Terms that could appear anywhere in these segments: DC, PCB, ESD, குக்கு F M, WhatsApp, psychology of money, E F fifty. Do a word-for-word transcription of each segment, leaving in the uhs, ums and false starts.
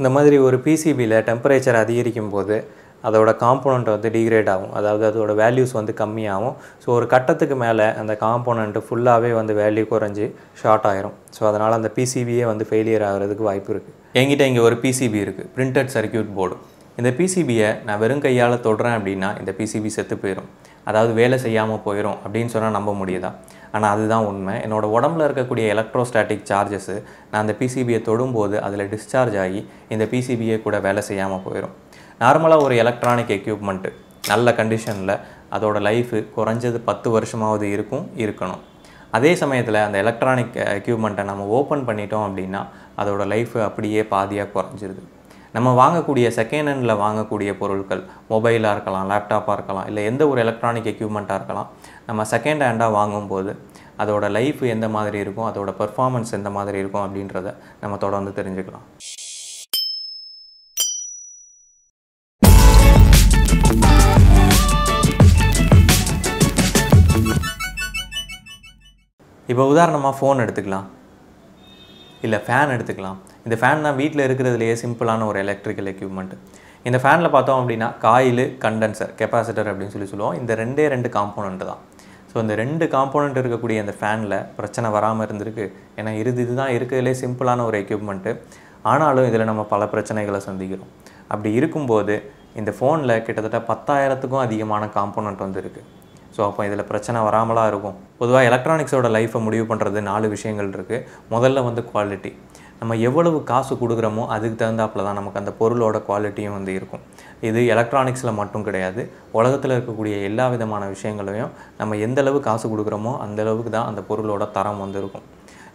இந்த மாதிரி ஒரு P C B ல temperature அதிகரிக்கும் போது அதோட component வந்து degrade ஆகும் அதாவது அதோட values வந்து கம்மியாகும் சோ ஒரு கட்டத்துக்கு மேல அந்த component ஃபுல்லாவே வந்து value குறஞ்சி ஷார்ட் ஆயிரும் சோ அதனால அந்த P C B ஏ வந்து ஃபெயிலியர் ஆகிறதுக்கு வாய்ப்பு இருக்கு என்கிட்ட இங்க ஒரு P C B இருக்கு printed circuit board இந்த P C B ஏ நான் வெறும் கையால தொடுறேன் அப்படினா இந்த P C B செத்து போயிடும் அதாவது வேலை செய்யாம போயிடும் அப்படினு சொன்னா நம்ப முடியதா ஆனா அதுதான் உண்மை என்னோட உடம்பல இருக்க கூடிய எலக்ட்ரோஸ்டாடிக் சார்जेस நான் அந்த P C B ஏ தொடும்போது அதுல டிஸ்சார்ஜ் ஆகி இந்த P C B ஏ கூட வேலை செய்யாம போயிடும் நார்மலா ஒரு எலக்ட்ரானிக் equipment நல்ல கண்டிஷன்ல அதோட லைஃப் குறஞ்சது பத்து வருஷமாவது இருக்கும் இருக்கணும் அதே சமயத்துல அந்த எலக்ட்ரானிக் equipment-ஐ நாம ஓபன் பண்ணிட்டோம் அப்படினா அதோட லைஃப் அப்படியே பாதியா குறஞ்சிருது நம்ம வாங்கக்கூடிய செகண்ட் ஹேண்ட்ல வாங்கக்கூடிய பொருட்கள் மொபைலா இருக்கலாம் லேப்டாப்பா இருக்கலாம் இல்ல எந்த ஒரு எலக்ட்ரானிக் equipment-ஆ இருக்கலாம் நம்ம செகண்ட் ஹேண்டா வாங்கும்போது அதோட லைஃப் எந்த மாதிரி இருக்கும் அதோட performance எந்த மாதிரி இருக்கும் அப்படின்றதை நம்ம தொடர்ந்து தெரிஞ்சுக்கலாம் இப்போ உதாரணமா ஃபோன் எடுத்துக்கலாம் இல்ல ஃபேன் எடுத்துக்கலாம் இந்த ஃபேன் நான் வீட்ல இருக்குறதுலயே சிம்பிளான ஒரு எலக்ட்ரிக்கல் equipment இந்த ஃபேன்ல பார்த்தோம் அப்படினா காயில் கண்டென்சர் கெபாசிட்டர் அப்படினு சொல்லி சொல்லுவோம் இந்த ரெண்டே ரெண்டு காம்போனன்ட் தான் சோ இந்த ரெண்டு காம்போனன்ட் இருக்க கூடிய அந்த ஃபேன்ல பிரச்சனை வராம இருந்திருக்கு ஏனா இதுதான் இருக்குறதுலயே சிம்பிளான ஒரு equipment ஆனாலும் இதல நம்ம பல பிரச்சனைகளை சந்திக்கிறோம் அப்படி இருக்கும்போது இந்த ஃபோன்ல கிட்டத்தட்ட பத்தாயிரம் க்கும் அதிகமான காம்போனன்ட் வந்திருக்கு சோ அப்ப இதல பிரச்சனை வராமலா இருக்கும் பொதுவா எலக்ட்ரானிக்ஸோட லைஃபை முடிவு பண்றது நாலு விஷயங்கள் இருக்கு முதல்ல வந்து குவாலிட்டி நம்ம எவ்வளவு காசு குடுக்குறோமோ அதுக்கு தகுந்தாப்ல தான் நமக்கு அந்த பொருளோட குவாலிட்டியும் வந்து இருக்கும் இது எலக்ட்ரானிக்ஸ்ல மட்டும் கிடையாது உலகத்துல இருக்க கூடிய எல்லா விதமான விஷயங்களையும் நம்ம எந்த அளவு காசு குடுக்குறோமோ அந்த அளவுக்கு தான் அந்த பொருளோட தரம் வந்து இருக்கும்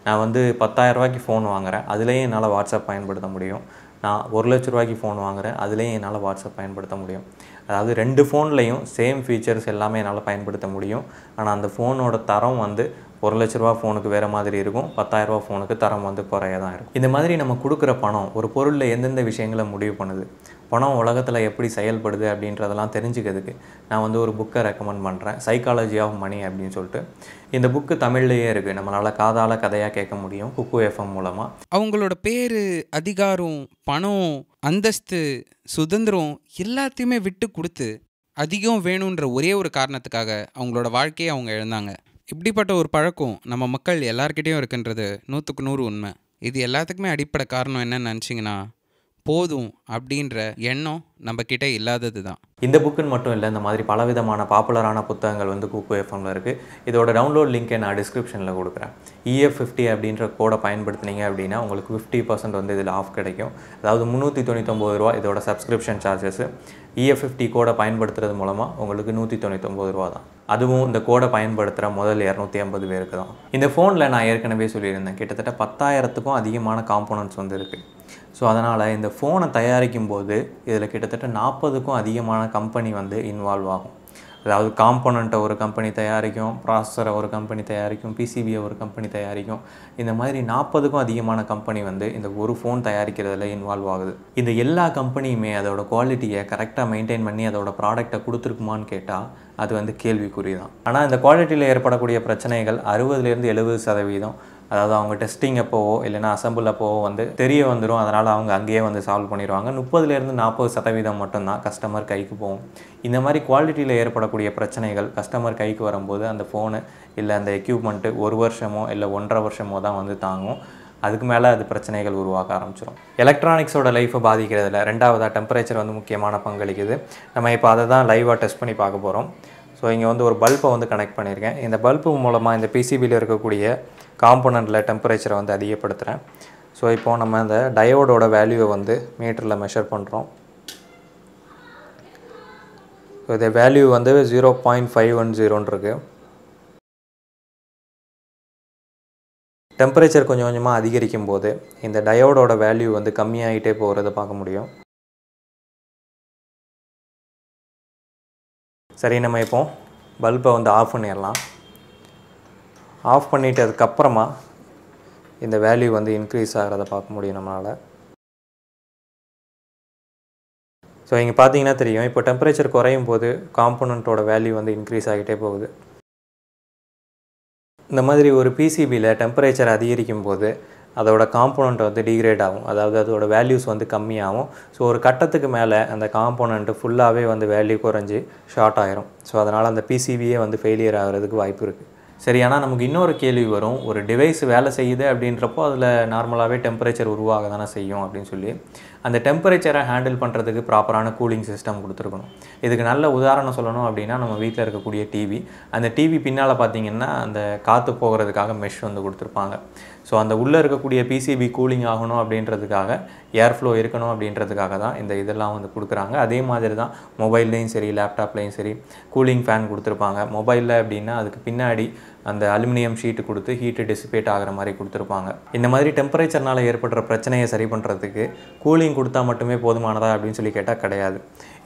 நான் வந்து பத்தாயிரம் ரூபாய்க்கு ஃபோன் வாங்குறேன் அதுலயே என்னால WhatsApp பயன்படுத்த முடியும் நான் ஒரு லட்சம் ரூபாய்க்கு ஃபோன் வாங்குறேன் அதுலயே என்னால WhatsApp பயன்படுத்த முடியும் அதாவது ரெண்டு ஃபோன்லயும் சேம் ஃபீச்சர்ஸ் எல்லாமே என்னால பயன்படுத்த முடியும் ஆனா அந்த ஃபோனோட தரம் வந்து ஒரு லட்சம் ரூபாய் ஃபோனுக்கு வேற மாதிரி இருக்கும் பத்தாயிரம் ரூபாய் ஃபோனுக்கு தரம் வந்து குறைய தான் இருக்கும் இந்த மாதிரி நம்ம கொடுக்கிற பணம் ஒரு பொருள்ல என்னென்ன விஷயங்களை முடிவு பண்ணுது பணம் உலகத்துல எப்படி செயல்படுது அப்படின்றதெல்லாம் தெரிஞ்சுக்கிறதுக்கு நான் வந்து ஒரு புக்க ரெக்கமெண்ட் பண்றேன் psychology of money அப்படினு சொல்லிட்டு இந்த புக் தமிழ்லயே இருக்கு நம்மளால காதால கதையா கேட்க முடியும் குக்கு F M மூலமா அவங்களோட பேரு அதிகாரம் பணம் அந்தஸ்து சுதந்திரம் எல்லாத்தையுமே விட்டு கொடுத்து அதிகம் வேணும்ன்ற ஒரே ஒரு காரணத்துக்காக அவங்களோட வாழ்க்கையை அவங்க இழந்தாங்க இப்படிப்பட்ட ஒரு பழக்கம் நம்ம மக்கள் எல்லார்கிட்டயும் இருக்குன்றது நூற்றுக்கு நூறு உண்மை இது எல்லாத்துக்குமே அடிப்படை காரணம் என்னன்னு நினைச்சீங்கன்னா போதும் அப்படின்ற எண்ணம் நம்ம கிட்ட இல்லாதது தான் இந்த புக்குன்னு மட்டும் இல்ல இந்த மாதிரி பலவிதமான பாப்புலரான புத்தகங்கள் வந்து குக்கு F M ல இருக்கு இதோட டவுன்லோட் லிங்க் நான் டிஸ்கிரிப்ஷன்ல கொடுக்கிறேன் E F fifty அப்படிங்கற கோட பயன்படுத்துனீங்க அப்படினா உங்களுக்கு fifty percent வந்து இதுல ஆஃப் கிடைக்கும் அதாவது முந்நூற்று தொண்ணூற்று ஒன்பது ரூபாய் இதோட subscription charges E F fifty கோட பயன்படுத்துறது மூலமா உங்களுக்கு நூற்று தொண்ணூற்று ஒன்பது ரூபாய் தான் அதுவும் இந்த கோட பயன்படுத்துற முதல் இருநூற்று ஐம்பது பேருக்கு தான் இந்த ஃபோன்ல நான் ஏற்கனவே சொல்லியிருந்தேன் கிட்டத்தட்ட பத்தாயிரம் க்கும் அதிகமான காம்போனன்ட்ஸ் வந்து இருக்கு சோ அதனால இந்த ஃபோனை தயாரிக்கும்போது இதல கிட்டத்தட்ட நாற்பது க்கும் அதிகமான கம்பெனி வந்து இன்வால்வ் ஆகும் அதாவது காம்போனன்ட் ஒரு கம்பெனி தயாரிக்கும் processor ஒரு கம்பெனி தயாரிக்கும் P C B ஒரு கம்பெனி தயாரிக்கும் இந்த மாதிரி நாற்பது க்கும் அதிகமான கம்பெனி வந்து இந்த ஒரு ஃபோன் தயாரிக்கிறதுல இன்வால்வ் ஆகுது இந்த எல்லா கம்பெனியுமே அதோட குவாலிட்டியை கரெக்ட்டா மெயின்டெய்ன் பண்ணி அதோட ப்ராடக்ட்ட கொடுத்துருக்குமான்னு கேட்டா அது வந்து கேள்விக்குறிதான் ஆனா இந்த குவாலிட்டில ஏற்பட கூடிய பிரச்சனைகள் அறுபதுல இருந்து எழுபது சதவீதம் அதாவது அவங்க டெஸ்டிங் அப்போவோ இல்லனா அசெம்பிள் அப்போவோ வந்து தெரிய வந்துரும் அதனால அவங்க அங்கேயே வந்து சால்வ் பண்ணிடுவாங்க முப்பதுல இருந்து நாற்பது சதவீதம் மட்டும் தான் கஸ்டமர் கைக்கு போகும் இந்த மாதிரி குவாலிட்டில ஏற்பட கூடிய பிரச்சனைகள் கஸ்டமர் கைக்கு வரும்போது அந்த ஃபோன் இல்ல அந்த equipment ஒரு வருஷமோ இல்ல ஒன்றரை வருஷமோ தான் வந்து தாங்கும் அதுக்கு மேல அது பிரச்சனைகள் உருவாக ஆரம்பிச்சிரும் எலக்ட்ரானிக்ஸோட லைஃபை பாதிக்கிறதுல இரண்டாவதா டெம்பரேச்சர் வந்து முக்கியமான பங்களிக்குது நம்ம இப்ப அத தான் லைவா டெஸ்ட் பண்ணி பார்க்க போறோம் சோ இங்க வந்து ஒரு பல்பை வந்து கனெக்ட் பண்ணிருக்கேன் இந்த பல்பு மூலமா இந்த P C B ல இருக்க கூடிய காம்போனன்ட்ல டெம்பரேச்சரை வந்து அதிகப்படுத்துறேன் சோ இப்போ நம்ம அந்த டயோடோட வேல்யூவை வந்து மீட்டர்ல மெஷர் பண்றோம் சோ இந்த வேல்யூ வந்து zero point five one zero ன்னு இருக்கு டெம்பரேச்சர் கொஞ்சம் கொஞ்சமா அதிகரிக்கும் போது இந்த டயோடோட வேல்யூ வந்து கம்மியாயிட்டே போறதை பார்க்க முடியும் சரி நம்ம இப்போ பல்பை வந்து ஆஃப் பண்ணிரலாம் ஆஃப் பண்ணிட்டதுக்கு அப்புறமா இந்த வேல்யூ வந்து இன்கிரீஸ் ஆகறத பார்க்க முடியும் நம்மால சோ இங்க பாத்தீங்கன்னா தெரியும் இப்போ டெம்பரேச்சர் குறையும் போது காம்போனன்ட்டோட வேல்யூ வந்து இன்கிரீஸ் ஆகிட்டே போகுது இந்த மாதிரி ஒரு P C B ல temperature அதிகரிக்கும் போது அதோட காம்போனன்ட் வந்து டிகிரேட் ஆகும் அதாவது அதோட வேல்யூஸ் வந்து கம்மியாகும் சோ ஒரு கட்டத்துக்கு மேல அந்த காம்போனன்ட் ஃபுல்லாவே வந்து வேல்யூ குறஞ்சி ஷார்ட் ஆயிரும் சோ அதனால அந்த P C B வந்து ஃபெயிலியர் ஆகிறதுக்கு வாய்ப்பு இருக்கு சரியானா நமக்கு இன்னொரு கேள்வி வரும் ஒரு டிவைஸ் வேலை செய்யுது அப்படின்றப்போ அதுல நார்மலாவே டெம்பரேச்சர் உருவாக தான செய்யும் அப்படினு சொல்லி அந்த டெம்பரேச்சரை ஹேண்டில் பண்றதுக்கு ப்ராப்பரான கூலிங் சிஸ்டம் கொடுத்திருக்கணும் இதுக்கு நல்ல உதாரணம் சொல்லணும் அப்படினா நம்ம வீட்ல இருக்க கூடிய டிவி அந்த டிவி பின்னால பாத்தீங்கன்னா அந்த காத்து போகிறதுக்காக மெஷ் வந்து கொடுத்திருப்பாங்க சோ அந்த உள்ள இருக்க கூடிய P C B கூலிங் ஆகணும் அப்படின்றதுக்காக ஏர் ஃப்ளோ இருக்கணும் அப்படின்றதுக்காக தான் இந்த இதெல்லாம் வந்து கொடுக்கறாங்க அதே மாதிரி தான் மொபைல்லையும் சரி லேப்டாப்லையும் சரி கூலிங் ஃபேன் கொடுத்திருப்பாங்க மொபைல்ல அப்படினா அதுக்கு பின்னாடி அந்த அலுமினியம் ஷீட் கொடுத்து ஹீட் டிசிபேட் ஆகுற மாதிரி கொடுத்திருப்பாங்க இந்த மாதிரி டெம்பரேச்சர்னால ஏற்படுற பிரச்சனையை சரி பண்றதுக்கு கூலிங் கொடுத்தா மட்டுமே போதுமானதா அப்படினு சொல்லி கேட்டா கிடையாது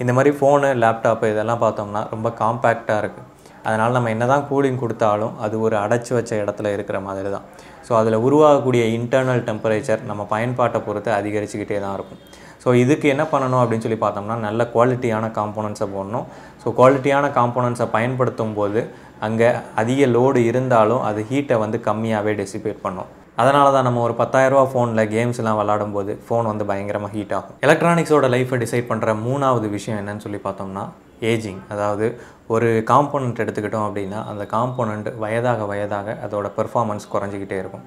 இந்த மாதிரி phone லேப்டாப் இதெல்லாம் பார்த்தோம்னா ரொம்ப காம்பாக்ட்டா இருக்கு அதனால நம்ம என்னதான் கூலிங் கொடுத்தாலும் அது ஒரு அடைச்சு வச்ச இடத்துல இருக்கிற மாதிரி தான் சோ அதுல உருவாக கூடிய இன்டர்னல் டெம்பரேச்சர் நம்ம பயன்பாட்டை பொறுத்து அதிகரிச்சிட்டே தான் இருக்கும் So, இதுக்கு என்ன பண்ணனும் அப்படினு சொல்லி பார்த்தோம்னா நல்ல குவாலிட்டியான காம்போனன்ட்ஸ் போடணும் சோ குவாலிட்டியான காம்போனன்ட்ஸ் பயன்படுத்தும்போது அங்க அதிக லோட் இருந்தாலும் அது ஹீட்டை வந்து கம்மியாவே டிசிபேட் பண்ணும் அதனால தான் நம்ம ஒரு பத்தாயிரம் ரூபாய் phoneல கேம்ஸ் எல்லாம் விளையாடும்போது phone வந்து பயங்கரமா ஹீட் ஆகும் எலக்ட்ரானிக்ஸோட லைஃபை டிசைட் பண்ற மூணாவது விஷயம் என்னன்னு சொல்லி பார்த்தோம்னா ஏஜிங் அதாவது ஒரு காம்போனன்ட் எடுத்துக்கிட்டோம் அப்படினா அந்த காம்போனன்ட் வயதாக வயதாக அதோட பெர்ஃபார்மன்ஸ் குறஞ்சிட்டே இருக்கும்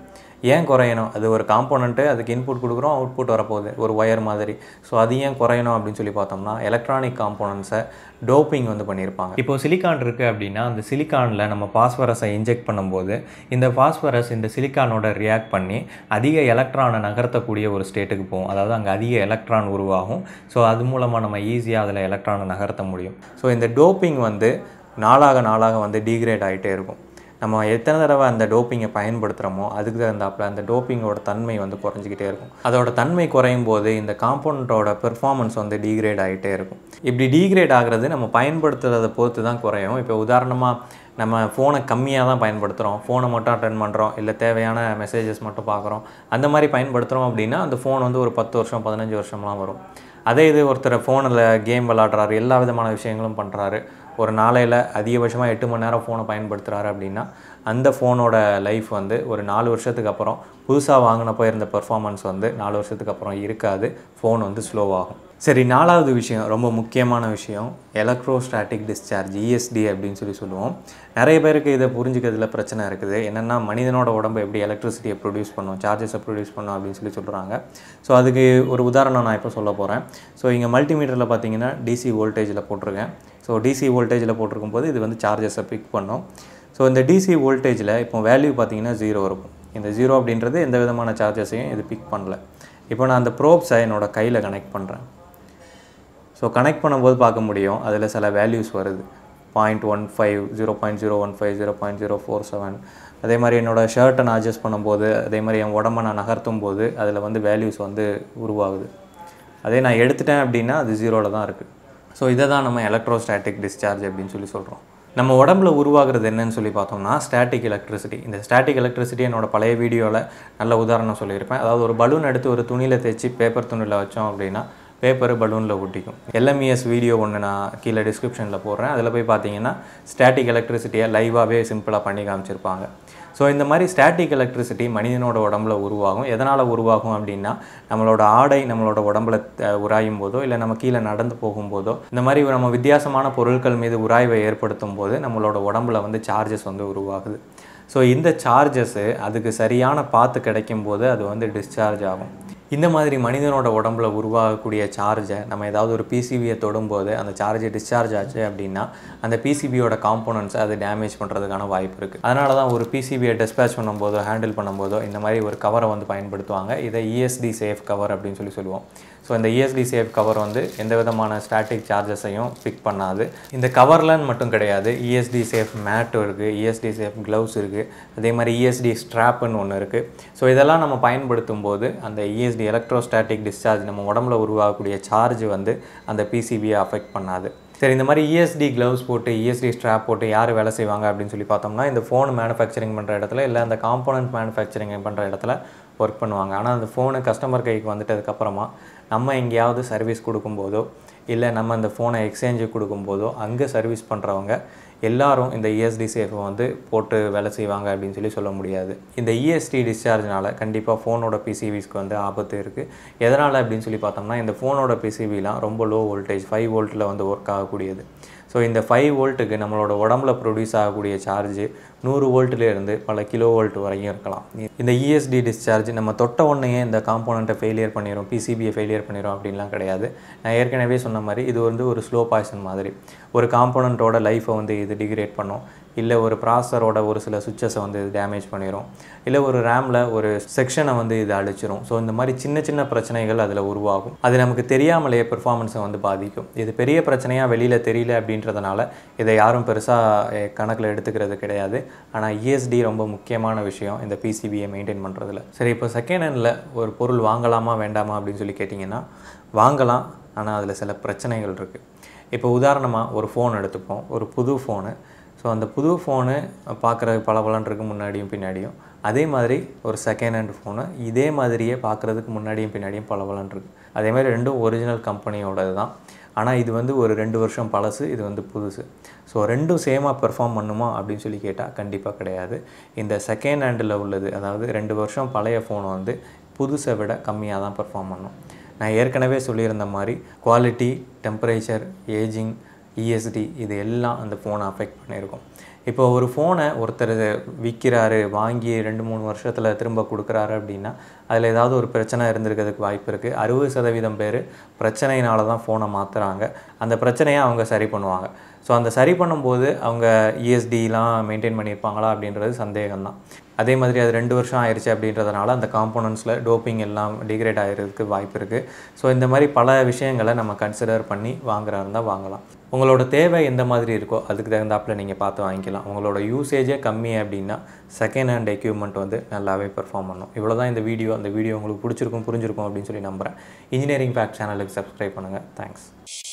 ஏன் குறையணும் அது ஒரு காம்போனன்ட் அதுக்கு இன்புட் கொடுக்கிறோம் அவுட்புட் வர போகுது ஒரு வயர் மாதிரி சோ அது ஏன் குறையணும் அப்படினு சொல்லி பார்த்தோம்னா எலக்ட்ரானிக் காம்போனன்ட்ஸை டோப்பிங் வந்து பண்ணிருப்பாங்க இப்போ சிலிகான் இருக்கு அப்படினா அந்த சிலிகான்ல நம்ம பாஸ்பரஸை இன்ஜெக்ட் பண்ணும்போது இந்த பாஸ்பரஸ் இந்த சிலிகானோட ரியாக்ட் பண்ணி அதிக எலக்ட்ரானை நகர்த்த கூடிய ஒரு ஸ்டேட்டுக்கு போகும் அதாவது அங்க அதிக எலக்ட்ரான் உருவாகும் சோ அது மூலமா நம்ம ஈஸியா அதல எலக்ட்ரானை நகர்த்த முடியும் சோ இந்த டோப்பிங் வந்து நாளாக நாளாக வந்து டிகிரேட் ஆயிட்டே இருக்கும் நம்ம எத்தனை தடவை அந்த டோப்பிங்கை பயன்படுத்துறோமோ அதுக்கு தகுந்தாப்ல அந்த டோப்பிங்கோட தன்மை வந்து குறஞ்சிட்டே இருக்கும் அதோட தன்மை குறையும் போது இந்த காம்போனன்ட்டோட பெர்ஃபார்மன்ஸ் வந்து டிகிரேட் ஆயிட்டே இருக்கும் இப்படி டிகிரேட் ஆகிறது நம்ம பயன்படுத்துறத பொறுத்து தான் குறையும் இப்போ உதாரணமா நம்ம phone கம்மியா தான் பயன்படுத்துறோம் phone மட்டும் அட்டெண்ட் பண்றோம் இல்ல தேவையான மெசேजेस மட்டும் பார்க்கறோம் அந்த மாதிரி பயன்படுத்துறோம் அப்படினா அந்த phone வந்து ஒரு பத்து வருஷம் பதினஞ்சு வருஷம்லாம் வரும் அதே இது ஒருத்தர் phoneல கேம் விளையாடுறாரு எல்லா விதமான விஷயங்களும் பண்றாரு ஒரு நாளையில அதிகபட்சமா எட்டு மணி நேரம் phone பயன்படுத்துறாரு அப்படினா அந்த phoneோட லைஃப் வந்து ஒரு நாலு வருஷத்துக்கு அப்புறம் புதுசா வாங்குனப்ப இருந்த பெர்ஃபார்மன்ஸ் வந்து நாலு வருஷத்துக்கு அப்புறம் இருக்காது phone வந்து ஸ்லோ ஆகும் சரி நாலாவது விஷயம் ரொம்ப முக்கியமான விஷயம் electrostatic discharge E S D அப்படினு சொல்லி சொல்லுவோம் நிறைய பேருக்கு இத புரிஞ்சிக்கிறதுல பிரச்சனை இருக்குது என்னன்னா மனிதனோட உடம்பு எப்படி எலக்ட்ரிசிட்டியை ப்ரொடியூஸ் பண்ணும் சார்ஜஸை ப்ரொடியூஸ் பண்ணும் அப்படினு சொல்லி சொல்றாங்க சோ அதுக்கு ஒரு உதாரணம் நான் இப்ப சொல்ல போறேன் சோ இங்க மல்டிமீட்டர்ல பாத்தீங்கன்னா D C வோல்டேஜ்ல போட்டுருக்கேன் சோ D C வோல்டேஜ்ல போட்டுக்கும்போது இது வந்து சார்ஜஸை பிக் பண்ணும் சோ இந்த D C வோல்டேஜ்ல இப்போ வேல்யூ பாத்தீங்கன்னா ஜீரோ இருக்கும் இந்த ஜீரோ அப்படின்றது எந்த விதமான சார்ஜஸையும் இது பிக் பண்ணல இப்போ நான் அந்த ப்ரோப்ஸை என்னோட கையில கனெக்ட் பண்றேன் So connect பண்ணும்போது பார்க்க முடியும் அதுல சில values வருது zero point one five, zero point zero one five, zero point zero four seven அதே மாதிரி என்னோட ஷர்ட்டை நான் adjust பண்ணும்போது அதே மாதிரி என் உடம்ப நான் நகர்த்தும்போது அதுல வந்து values வந்து உருவாகுது அதே நான் எடுத்துட்டேன் அப்படினா அது ஜீரோல தான் இருக்கு சோ இத தான் நம்ம எலக்ட்ரோஸ்டாட்டிக் டிஸ்சார்ஜ் அப்படினு சொல்லி சொல்றோம் நம்ம உடம்புல உருவாகிறது என்னன்னு சொல்லி பார்த்தோம்னா ஸ்டாட்டிக் எலக்ட்ரிசிட்டி இந்த ஸ்டாட்டிக் எலக்ட்ரிசிட்டி என்னோட பழைய வீடியோல நல்ல உதாரணம் சொல்லி இருப்பேன் அதாவது ஒரு பலூன் எடுத்து ஒரு துணியில தேய்ச்சி பேப்பர் துணியில வச்சோம் அப்படினா பேப்பர் பலூன்ல ஒட்டிக்கும் L M E S video ஒன்னு நான் கீழ டிஸ்கிரிப்ஷன்ல போடுறேன் அதுல போய் பாத்தீங்கன்னா ஸ்டாட்டிக் எலக்ட்ரிசிட்டியை லைவாவே சிம்பிளா பண்ணி காமிச்சிருப்பாங்க சோ இந்த மாதிரி ஸ்டாட்டிக் எலக்ட்ரிசிட்டி மனிதனோட உடம்பல உருவாகும் எதனால உருவாகும் அப்படினா நம்மளோட ஆடை நம்மளோட உடம்பல உராயும் போதோ இல்ல நம்ம கீழ நடந்து போகும்போதோ இந்த மாதிரி நம்ம வித்தியாசமான பொருட்கள் மீது உராய்வை ஏற்படுத்தும்போது நம்மளோட உடம்பல வந்து சார்ஜஸ் வந்து உருவாகுது சோ இந்த சார்ஜஸ் அதுக்கு சரியான பாத்து கிடைக்கும்போது அது வந்து டிஸ்சார்ஜ் ஆகும் இந்த மாதிரி மனிதனோட உடம்பல உருவாகக்கூடிய சார்ஜை நம்ம ஏதாவது ஒரு P C B-யை தொடும்போது அந்த சார்ஜ் டிஸ்சார்ஜ் ஆச்சு அப்படினா அந்த P C B-யோட காம்போனன்ட்ஸ் அது டேமேஜ் பண்றதுக்கான வாய்ப்பு இருக்கு அதனால தான் ஒரு P C B-யை டிஸ்பேட்ச் பண்ணும்போது ஹேண்டில் பண்ணும்போது இந்த மாதிரி ஒரு கவரை வந்து பயன்படுத்துவாங்க இதை E S D safe cover அப்படினு சொல்லி சொல்லுவோம் சோ இந்த E S D safe cover வந்து எந்த விதமான ஸ்டாட்டிக் சார்ஜஸையும் பிக் பண்ணாது இந்த கவர்லன் மட்டும் கிடையாது E S D safe mat இருக்கு E S D safe gloves இருக்கு அதே மாதிரி E S D strap ன்னு ஒன்னு இருக்கு சோ இதெல்லாம் நம்ம பயன்படுத்தும்போது அந்த E S D electrostatic discharge நம்ம உடம்பல உருவாகக்கூடிய சார்ஜ் வந்து அந்த P C B-யை அஃபெக்ட் பண்ணாது சரி இந்த மாதிரி E S D gloves போட்டு E S D strap போட்டு யார் வேலை செய்வாங்க அப்படினு சொல்லி பார்த்தோம்னா இந்த phone manufacturing பண்ற இடத்துல இல்ல அந்த component manufacturing பண்ற இடத்துல work பண்ணுவாங்க. ஆனால் அந்த ஃபோனை கஸ்டமர் கைக்கு வந்துட்டதுக்கப்புறமா நம்ம எங்கேயாவது சர்வீஸ் கொடுக்கும்போதோ இல்லை நம்ம அந்த ஃபோனை எக்ஸ்சேஞ்சுக்கு கொடுக்கும்போதோ அங்கே சர்வீஸ் பண்ணுறவங்க எல்லாரும் இந்த E S D சேஃபை வந்து போட்டு வேலை செய்வாங்க அப்படின்னு சொல்லி சொல்ல முடியாது. இந்த E S D டிஸ்சார்ஜ்னால் கண்டிப்பாக ஃபோனோட P C Bsக்கு வந்து ஆபத்து இருக்குது. எதனால் அப்படின்னு சொல்லி பார்த்தோம்னா இந்த ஃபோனோட P C Bலாம் ரொம்ப லோ வோல்டேஜ் ஃபைவ் வோல்ட்டில் வந்து ஒர்க் ஆகக்கூடியது. ஸோ இந்த ஃபைவ் வோல்ட்டுக்கு நம்மளோட உடம்புல ப்ரொடியூஸ் ஆகக்கூடிய சார்ஜு நூறு வோல்ட்டிலேருந்து பல கிலோ வோல்ட் வரைக்கும் இருக்கலாம். இந்த E S D டிஸ்சார்ஜ் நம்ம தொட்ட உடனேயே இந்த காம்போனண்ட்டை ஃபெயிலியர் பண்ணிடும், P C B யை ஃபெயிலியர் பண்ணிடும் அப்படின்லாம் கிடையாது. நான் ஏற்கனவே சொன்ன மாதிரி இது வந்து ஒரு ஸ்லோ பாய்சன் மாதிரி ஒரு காம்போனண்ட்டோட லைஃப்பை வந்து இது டிகிரேட் பண்ணும், இல்லை ஒரு ப்ராசஸரோட ஒரு சில சுவிட்சஸை வந்து இது டேமேஜ் பண்ணிடும், இல்லை ஒரு ரேமில் ஒரு செக்ஷனை வந்து இது அழிச்சிரும். ஸோ இந்த மாதிரி சின்ன சின்ன பிரச்சனைகள் அதில் உருவாகும். அது நமக்கு தெரியாமலேயே பெர்ஃபார்மன்ஸை வந்து பாதிக்கும். இது பெரிய பிரச்சனையாக வெளியில் தெரியல அப்படின்றதுனால இதை யாரும் பெருசாக கணக்கில் எடுத்துக்கிறது கிடையாது. ஆனால் E S D ரொம்ப முக்கியமான விஷயம் இந்த P C B யை மெயின்டைன் பண்ணுறதுல. சரி, இப்போ செகண்ட் ஹேண்டில் ஒரு பொருள் வாங்கலாமா வேண்டாமா அப்படின்னு சொல்லி கேட்டிங்கன்னா வாங்கலாம், ஆனால் அதில் சில பிரச்சனைகள் இருக்குது. இப்போ உதாரணமாக ஒரு ஃபோன் எடுத்துப்போம், ஒரு புது ஃபோனு. ஸோ அந்த புது ஃபோனு பார்க்குறதுக்கு பளபளன்னு இருக்குது முன்னாடியும் பின்னாடியும். அதே மாதிரி ஒரு செகண்ட் ஹேண்ட் ஃபோனு இதே மாதிரியே பார்க்குறதுக்கு முன்னாடியும் பின்னாடியும் பளபளன்னு இருக்குது. அதே மாதிரி ரெண்டும் ஒரிஜினல் கம்பெனியோடது தான், ஆனால் இது வந்து ஒரு ரெண்டு வருஷம் பழசு, இது வந்து புதுசு. ஸோ ரெண்டும் சேமாக பெர்ஃபார்ம் பண்ணுமா அப்படின்னு சொல்லி கேட்டால் கண்டிப்பாக கிடையாது. இந்த செகண்ட் ஹேண்டில் உள்ளது, அதாவது ரெண்டு வருஷம் பழைய ஃபோன் வந்து புதுசை விட கம்மியாக தான் பெர்ஃபார்ம் பண்ணும். நான் ஏற்கனவே சொல்லியிருந்த மாதிரி quality, temperature, ageing, E S D இது எல்லாம் அந்த ஃபோனை அஃபெக்ட் பண்ணியிருக்கும். இப்போ ஒரு ஃபோனை ஒருத்தர் விற்கிறாரு, வாங்கி ரெண்டு மூணு வருஷத்தில் திரும்ப கொடுக்குறாரு அப்படின்னா அதில் ஏதாவது ஒரு பிரச்சனை இருந்திருக்கிறதுக்கு வாய்ப்பு இருக்குது. அறுபது சதவீதம் பேர் பிரச்சனையினால தான் ஃபோனை மாற்றுறாங்க. அந்த பிரச்சனையை அவங்க சரி பண்ணுவாங்க. ஸோ அந்த சரி பண்ணும்போது அவங்க E S D லாம் மெயின்டைன் பண்ணியிருப்பாங்களா அப்படின்றது சந்தேகம்தான். அதே மாதிரி அது ரெண்டு வருஷம் ஆயிடுச்சு அப்படின்றதுனால அந்த காம்போனன்ட்ஸில் டோப்பிங் எல்லாம் டிகிரேட் ஆகிறதுக்கு வாய்ப்பு இருக்குது. ஸோ இந்த மாதிரி பல விஷயங்களை நம்ம கன்சிடர் பண்ணி வாங்குறாருந்தால் வாங்கலாம். உங்களோட தேவை எந்த மாதிரி இருக்கோ அதுக்கு தகுந்தாப்பில் நீங்கள் பார்த்து வாங்கிக்கலாம். உங்களோட யூசேஜே கம்மி அப்படின்னா செகண்ட் ஹேண்ட் எக்யூப்மெண்ட் வந்து நல்லாவே பெர்ஃபார்ம் பண்ணும். இவ்வளோ தான் இந்த வீடியோ. அந்த வீடியோ உங்களுக்கு பிடிச்சிருக்கும், புரிஞ்சிருக்கும் அப்படின்னு சொல்லி நம்புகிறேன். இன்ஜினியரிங் ஃபேக்ட் சேனலுக்கு சப்ஸ்கிரைப் பண்ணுங்கள். தேங்க்ஸ்.